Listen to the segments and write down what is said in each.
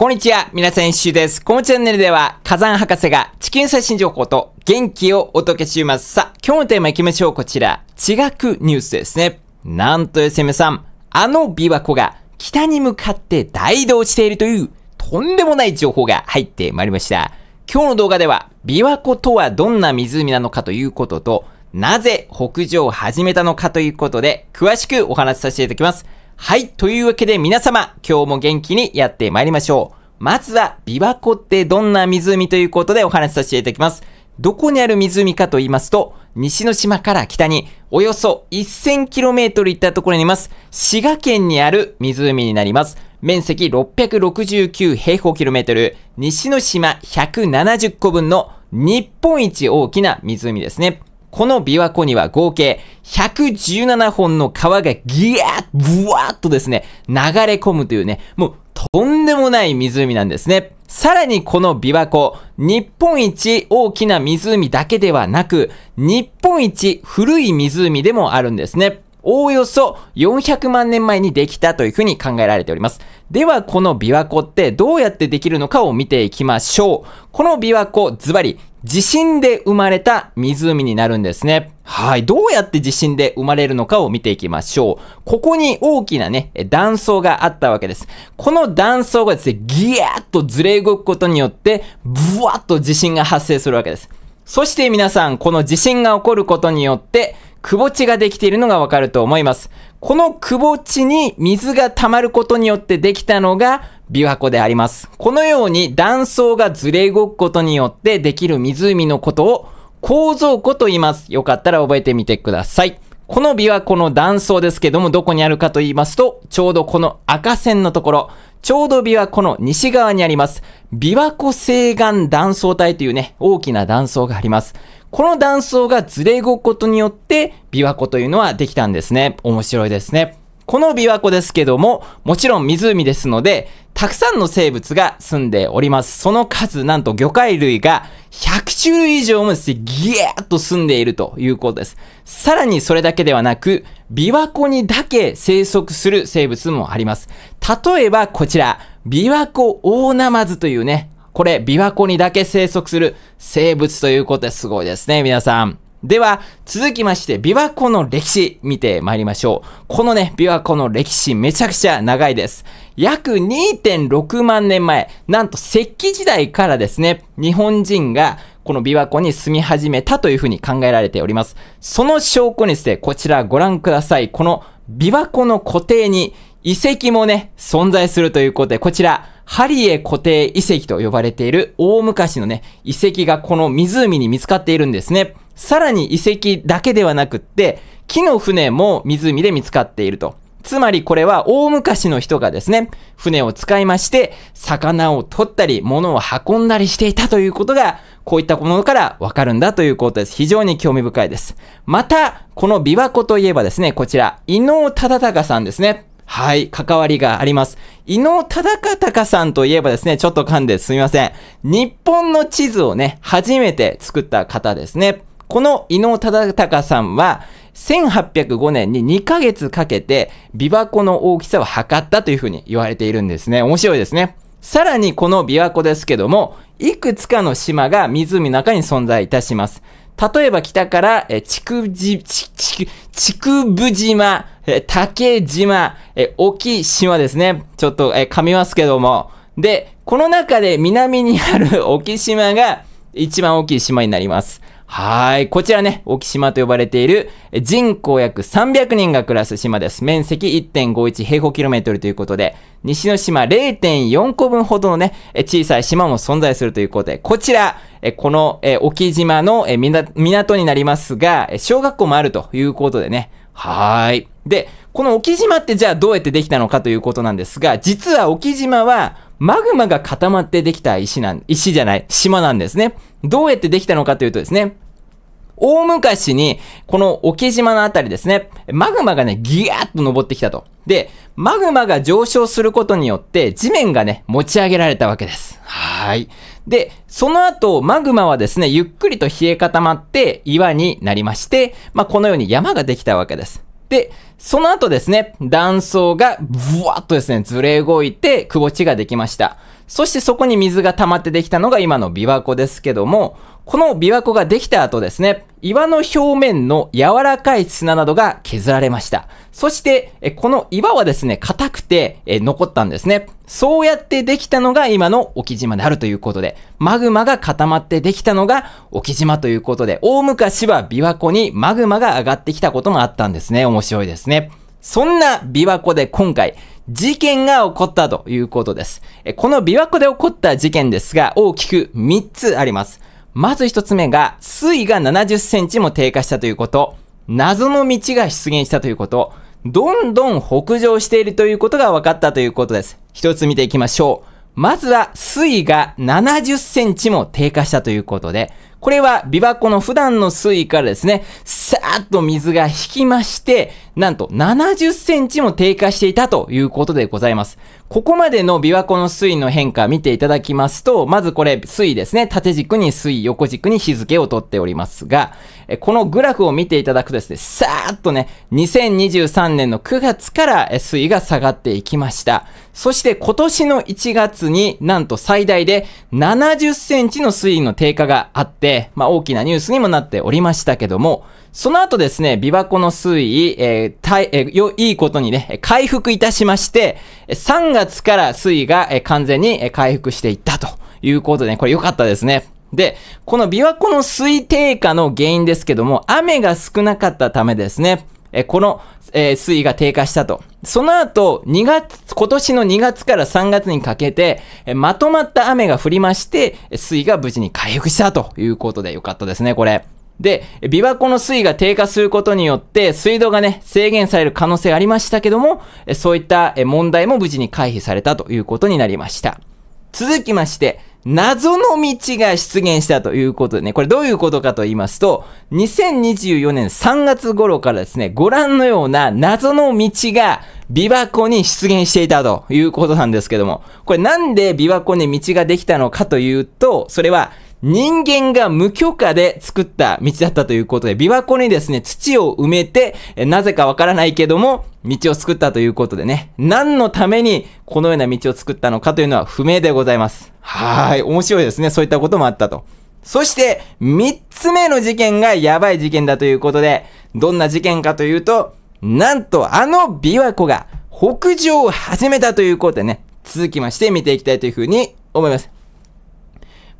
こんにちは、皆さん、石井です。このチャンネルでは、火山博士が地球最新情報と元気をお届けします。さあ、今日のテーマ行きましょう。こちら、地学ニュースですね。なんとですね、皆さん、あの琵琶湖が北に向かって大移動しているという、とんでもない情報が入ってまいりました。今日の動画では、琵琶湖とはどんな湖なのかということと、なぜ北上を始めたのかということで、詳しくお話しさせていただきます。はい。というわけで皆様、今日も元気にやってまいりましょう。まずは、琵琶湖ってどんな湖ということでお話しさせていただきます。どこにある湖かと言いますと、西の島から北におよそ 1000km 行ったところにいます。滋賀県にある湖になります。面積669平方キロメートル、西の島170個分の日本一大きな湖ですね。この琵琶湖には合計117本の川がギャーッ、ブワーッとですね、流れ込むというね、もうとんでもない湖なんですね。さらにこの琵琶湖、日本一大きな湖だけではなく、日本一古い湖でもあるんですね。おおよそ400万年前にできたというふうに考えられております。では、この琵琶湖ってどうやってできるのかを見ていきましょう。この琵琶湖、ズバリ、地震で生まれた湖になるんですね。はい。どうやって地震で生まれるのかを見ていきましょう。ここに大きなね、断層があったわけです。この断層がですね、ギヤーッとずれ動くことによって、ブワッと地震が発生するわけです。そして皆さん、この地震が起こることによって、窪地ができているのがわかると思います。この窪地に水が溜まることによってできたのが琵琶湖であります。このように断層がずれ動くことによってできる湖のことを構造湖と言います。よかったら覚えてみてください。この琵琶湖の断層ですけどもどこにあるかと言いますと、ちょうどこの赤線のところ、ちょうど琵琶湖の西側にあります。琵琶湖西岸断層帯というね、大きな断層があります。この断層がずれ動くことによって、琵琶湖というのはできたんですね。面白いですね。この琵琶湖ですけども、もちろん湖ですので、たくさんの生物が住んでおります。その数、なんと魚介類が100種類以上もですね、ギャーッと住んでいるということです。さらにそれだけではなく、琵琶湖にだけ生息する生物もあります。例えばこちら、琵琶湖オオナマズというね、これ、琵琶湖にだけ生息する生物ということですごいですね、皆さん。では、続きまして、琵琶湖の歴史、見てまいりましょう。このね、琵琶湖の歴史、めちゃくちゃ長いです。約 2.6 万年前、なんと石器時代からですね、日本人が、この琵琶湖に住み始めたというふうに考えられております。その証拠にですね、こちらご覧ください。この琵琶湖の湖底に、遺跡もね、存在するということで、こちら、ハリエ湖底遺跡と呼ばれている大昔のね、遺跡がこの湖に見つかっているんですね。さらに遺跡だけではなくって、木の船も湖で見つかっていると。つまりこれは大昔の人がですね、船を使いまして、魚を取ったり、物を運んだりしていたということが、こういったものからわかるんだということです。非常に興味深いです。また、この琵琶湖といえばですね、こちら、伊能忠敬さんですね。はい、関わりがあります。伊能忠敬さんといえばですね、ちょっと噛んですみません。日本の地図をね、初めて作った方ですね。この伊能忠敬さんは、1805年に2ヶ月かけて、琵琶湖の大きさを測ったというふうに言われているんですね。面白いですね。さらにこの琵琶湖ですけども、いくつかの島が湖の中に存在いたします。例えば北から、竹生島、竹島、沖島ですね。ちょっと噛みますけども。で、この中で南にある沖島が一番大きい島になります。はい。こちらね、沖島と呼ばれている人口約300人が暮らす島です。面積 1.51 平方キロメートルということで、西の島 0.4 個分ほどのね、小さい島も存在するということで、こちら、この沖島の港になりますが、小学校もあるということでね。はい。で、この沖島ってじゃあどうやってできたのかということなんですが、実は沖島はマグマが固まってできた島なんですね。どうやってできたのかというとですね、大昔にこの沖島のあたりですね、マグマがね、ギヤーッと登ってきたと。で、マグマが上昇することによって地面がね、持ち上げられたわけです。はい。で、その後、マグマはですね、ゆっくりと冷え固まって岩になりまして、まあ、このように山ができたわけです。で、その後ですね、断層がブワッとですね、ずれ動いて、窪地ができました。そしてそこに水が溜まってできたのが今の琵琶湖ですけども、この琵琶湖ができた後ですね、岩の表面の柔らかい砂などが削られました。そして、この岩はですね、硬くて残ったんですね。そうやってできたのが今の沖島であるということで、マグマが固まってできたのが沖島ということで、大昔は琵琶湖にマグマが上がってきたこともあったんですね。面白いですね。そんな琵琶湖で今回、事件が起こったということです。この琵琶湖で起こった事件ですが、大きく3つあります。まず1つ目が、水位が70センチも低下したということ、謎の道が出現したということ、どんどん北上しているということが分かったということです。1つ見ていきましょう。まずは、水位が70センチも低下したということで、これは琵琶湖の普段の水位からですね、さーっと水が引きまして、なんと70センチも低下していたということでございます。ここまでの琵琶湖の水位の変化見ていただきますと、まずこれ水位ですね、縦軸に水位、横軸に日付をとっておりますが、このグラフを見ていただくとですね、さーっとね、2023年の9月から水位が下がっていきました。そして今年の1月になんと最大で70センチの水位の低下があって、まあ大きなニュースにもなっておりましたけども、その後ですね、琵琶湖の水位、いいことにね、回復いたしまして、3月から水位が完全に回復していったということでね、これ良かったですね。で、この琵琶湖の水位低下の原因ですけども、雨が少なかったためですね、この水位が低下したと。その後、今年の2月から3月にかけて、まとまった雨が降りまして、水位が無事に回復したということでよかったですね、これ。で、琵琶湖の水位が低下することによって、水道がね、制限される可能性ありましたけども、そういった問題も無事に回避されたということになりました。続きまして、謎の道が出現したということでね、これどういうことかと言いますと、2024年3月頃からですね、ご覧のような謎の道が琵琶湖に出現していたということなんですけども、これなんで琵琶湖に道ができたのかというと、それは人間が無許可で作った道だったということで、琵琶湖にですね、土を埋めて、なぜかわからないけども、道を作ったということでね、何のためにこのような道を作ったのかというのは不明でございます。はい、面白いですね。そういったこともあったと。そして、3つ目の事件がやばい事件だということで、どんな事件かというと、なんとあの琵琶湖が北上を始めたということでね、続きまして見ていきたいというふうに思います。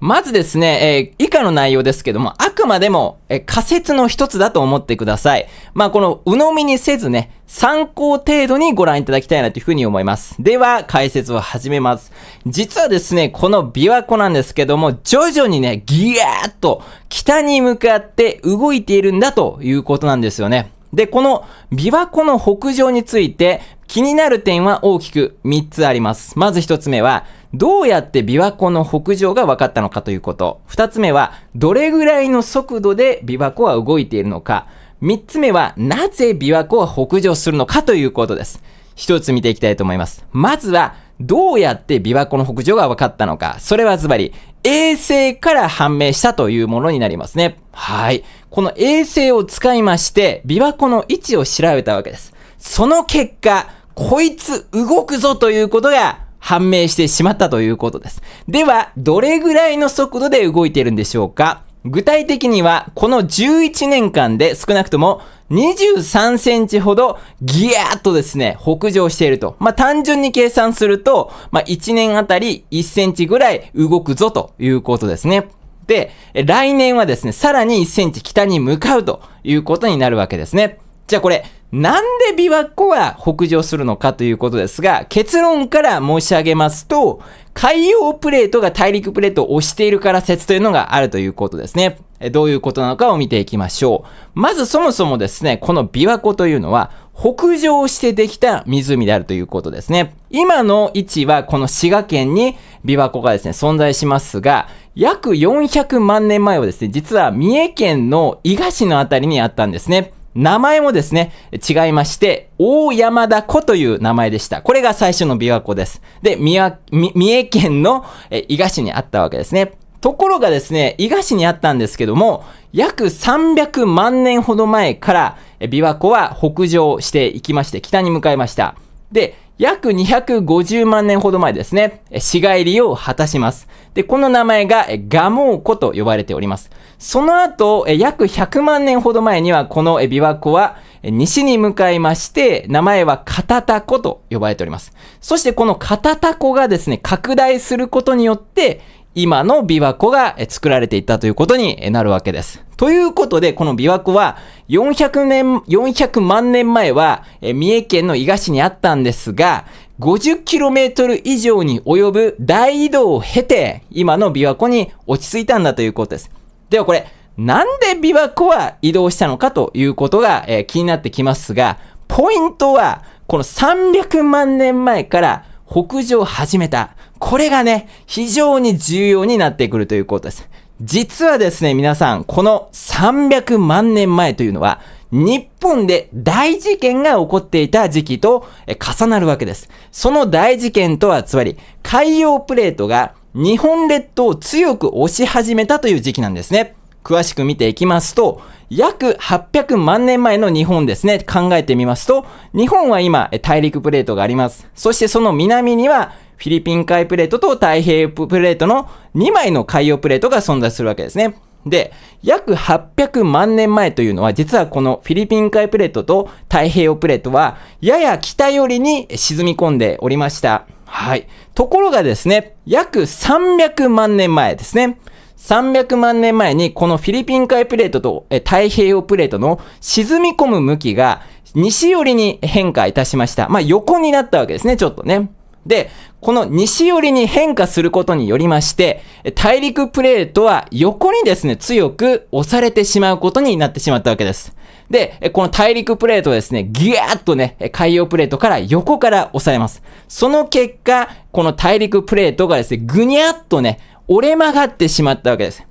まずですね、以下の内容ですけども、あくまでも、仮説の一つだと思ってください。まあ、この、鵜呑みにせずね、参考程度にご覧いただきたいなというふうに思います。では、解説を始めます。実はですね、この琵琶湖なんですけども、徐々にね、ギヤーッと、北に向かって動いているんだということなんですよね。で、この琵琶湖の北上について気になる点は大きく3つあります。まず1つ目は、どうやって琵琶湖の北上が分かったのかということ。2つ目は、どれぐらいの速度で琵琶湖は動いているのか。3つ目は、なぜ琵琶湖は北上するのかということです。1つ見ていきたいと思います。まずは、どうやって琵琶湖の北上が分かったのか。それはズバリ、衛星から判明したというものになりますね。はい。この衛星を使いまして、琵琶湖の位置を調べたわけです。その結果、こいつ動くぞということが判明してしまったということです。では、どれぐらいの速度で動いているんでしょうか？具体的には、この11年間で少なくとも23センチほどギヤーッとですね、北上していると。まあ、単純に計算すると、まあ、1年あたり1センチぐらい動くぞということですね。で、来年はですね、さらに1センチ北に向かうということになるわけですね。じゃあこれ、なんで琵琶湖は北上するのかということですが、結論から申し上げますと、海洋プレートが大陸プレートを押しているから説というのがあるということですね。どういうことなのかを見ていきましょう。まずそもそもですね、この琵琶湖というのは、北上してできた湖であるということですね。今の位置はこの滋賀県に琵琶湖がですね、存在しますが、約400万年前はですね、実は三重県の伊賀市のあたりにあったんですね。名前もですね、違いまして、大山田湖という名前でした。これが最初の琵琶湖です。で、三重県の伊賀市にあったわけですね。ところがですね、伊賀市にあったんですけども、約300万年ほど前から、琵琶湖は北上していきまして、北に向かいました。で、約250万年ほど前ですね、死骸入りを果たします。で、この名前が蒲生湖と呼ばれております。その後、約100万年ほど前にはこの琵琶湖は西に向かいまして、名前は片田湖と呼ばれております。そしてこの片田湖がですね、拡大することによって、今の琵琶湖が作られていったということになるわけです。ということで、この琵琶湖は400万年前は三重県の伊賀市にあったんですが、50km 以上に及ぶ大移動を経て、今の琵琶湖に落ち着いたんだということです。ではこれ、なんで琵琶湖は移動したのかということが気になってきますが、ポイントは、この300万年前から北上を始めた。これがね、非常に重要になってくるということです。実はですね、皆さん、この300万年前というのは、日本で大事件が起こっていた時期と重なるわけです。その大事件とは、つまり、海洋プレートが日本列島を強く押し始めたという時期なんですね。詳しく見ていきますと、約800万年前の日本ですね、考えてみますと、日本は今、大陸プレートがあります。そしてその南には、フィリピン海プレートと太平洋プレートの2枚の海洋プレートが存在するわけですね。で、約800万年前というのは、実はこのフィリピン海プレートと太平洋プレートは、やや北寄りに沈み込んでおりました。はい。ところがですね、約300万年前ですね。300万年前にこのフィリピン海プレートと太平洋プレートの沈み込む向きが西寄りに変化いたしました。まあ横になったわけですね、ちょっとね。で、この西寄りに変化することによりまして、大陸プレートは横にですね、強く押されてしまうことになってしまったわけです。で、この大陸プレートはですね、ギューッとね、海洋プレートから横から押されます。その結果、この大陸プレートがですね、ぐにゃっとね、折れ曲がってしまったわけです。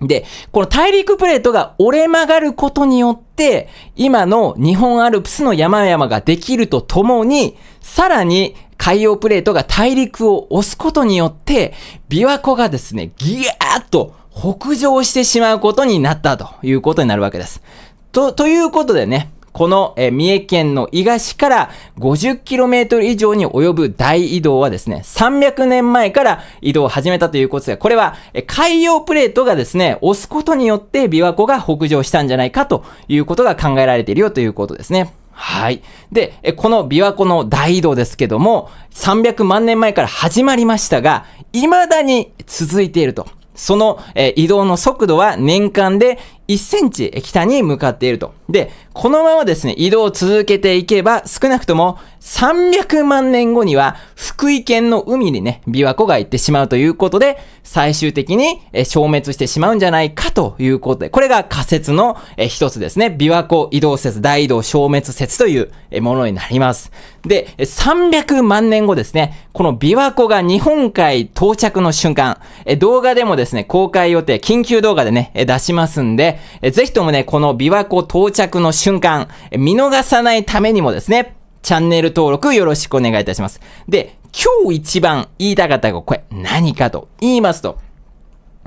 で、この大陸プレートが折れ曲がることによって、今の日本アルプスの山々ができるとともに、さらに海洋プレートが大陸を押すことによって、琵琶湖がですね、ギャーッと北上してしまうことになったということになるわけです。ということでね、この三重県の伊賀市から 50km 以上に及ぶ大移動はですね、300年前から移動を始めたということで、これは海洋プレートがですね、押すことによって琵琶湖が北上したんじゃないかということが考えられているよということですね。はい。で、この琵琶湖の大移動ですけども、300万年前から始まりましたが、未だに続いていると。その移動の速度は年間で1センチ北に向かっていると。で、このままですね、移動を続けていけば、少なくとも300万年後には、福井県の海にね、琵琶湖が行ってしまうということで、最終的に消滅してしまうんじゃないかということで、これが仮説の一つですね。琵琶湖移動説、大移動消滅説というものになります。で、300万年後ですね、この琵琶湖が日本海到着の瞬間、動画でもですね、公開予定、緊急動画でね、出しますんで、ぜひともね、この琵琶湖到着の瞬間、見逃さないためにもですね、チャンネル登録よろしくお願いいたします。で、今日一番言いたかったが、これ何かと言いますと、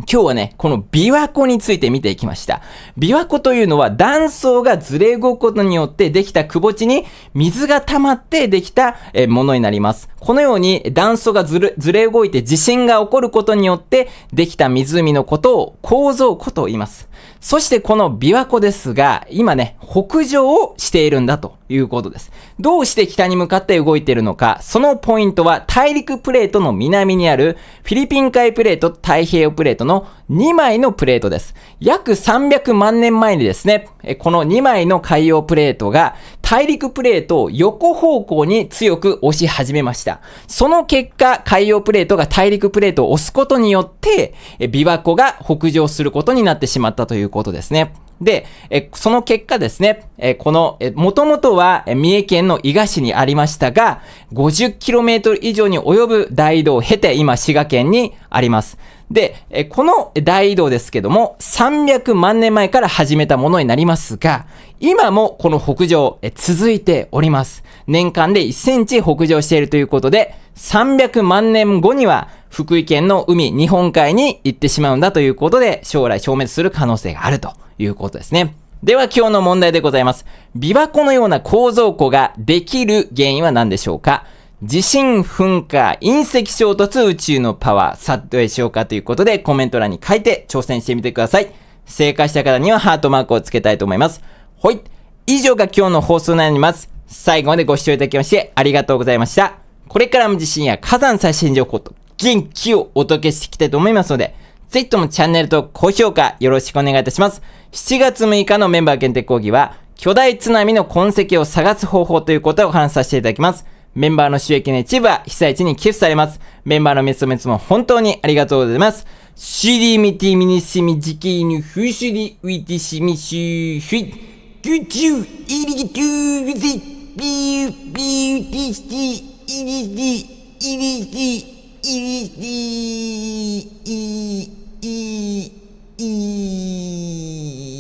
今日はね、この琵琶湖について見ていきました。琵琶湖というのは断層がずれ動くことによってできた窪地に水が溜まってできたものになります。このように断層がずれ動いて地震が起こることによってできた湖のことを構造湖と言います。そしてこの琵琶湖ですが、今ね、北上をしているんだということです。どうして北に向かって動いているのか、そのポイントは大陸プレートの南にあるフィリピン海プレートと太平洋プレートの2枚のプレートです。約300万年前にですね、この2枚の海洋プレートが大陸プレートを横方向に強く押し始めました。その結果、海洋プレートが大陸プレートを押すことによって、琵琶湖が北上することになってしまったということですね。で、その結果ですね、この、もともとは三重県の伊賀市にありましたが、50km 以上に及ぶ大移動を経て、今滋賀県にあります。で、この大移動ですけども、300万年前から始めたものになりますが、今もこの北上、続いております。年間で1センチ北上しているということで、300万年後には、福井県の海、日本海に行ってしまうんだということで、将来消滅する可能性があるということですね。では今日の問題でございます。琵琶湖のような構造湖ができる原因は何でしょうか？地震、噴火、隕石衝突、宇宙のパワー、さあどうでしょうかということでコメント欄に書いて挑戦してみてください。正解した方にはハートマークをつけたいと思います。ほい。以上が今日の放送になります。最後までご視聴いただきましてありがとうございました。これからも地震や火山最新情報と元気をお届けしていきたいと思いますので、ぜひともチャンネル登録、高評価よろしくお願いいたします。7月6日のメンバー限定講義は、巨大津波の痕跡を探す方法ということをお話しさせていただきます。メンバーの収益の一部は被災地に寄付されます。メンバーの皆様いつも本当にありがとうございます。シリミティミニシミジキーニフシリウィティシミシフィッグチュウイリギトゥウィゼビュービューティシティイリシティイリシティイリシティイリシティ